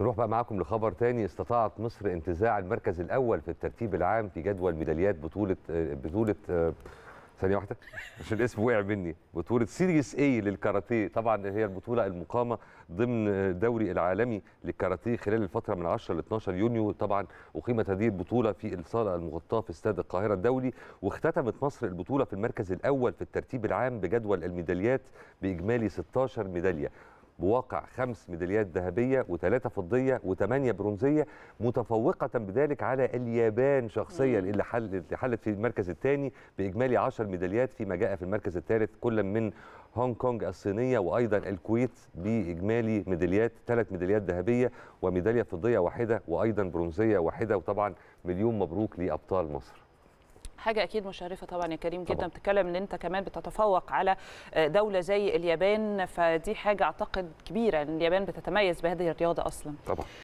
نروح بقى معاكم لخبر تاني. استطاعت مصر انتزاع المركز الأول في الترتيب العام في جدول ميداليات بطولة ثانية واحدة عشان الاسم وقع مني، بطولة سيريس اي للكاراتيه. طبعا هي البطولة المقامة ضمن الدوري العالمي للكاراتيه خلال الفترة من 10 ل 12 يونيو. طبعا أقيمت هذه البطولة في الصالة المغطاة في استاد القاهرة الدولي، واختتمت مصر البطولة في المركز الأول في الترتيب العام بجدول الميداليات بإجمالي 16 ميدالية، بواقع 5 ميداليات ذهبية و3 فضية و8 برونزية، متفوقة بذلك على اليابان شخصيا اللي حلت في المركز الثاني بإجمالي 10 ميداليات، فيما جاء في المركز الثالث كل من هونج كونج الصينية وأيضا الكويت بإجمالي ميداليات 3 ميداليات ذهبية وميدالية فضية واحدة وأيضا برونزية واحدة. وطبعا مليون مبروك لأبطال مصر، حاجة أكيد مشرفة طبعا يا كريم جدا. بتتكلم إن أنت كمان بتتفوق على دولة زي اليابان، فدي حاجة أعتقد كبيرة، إن اليابان بتتميز بهذه الرياضة أصلا طبعا.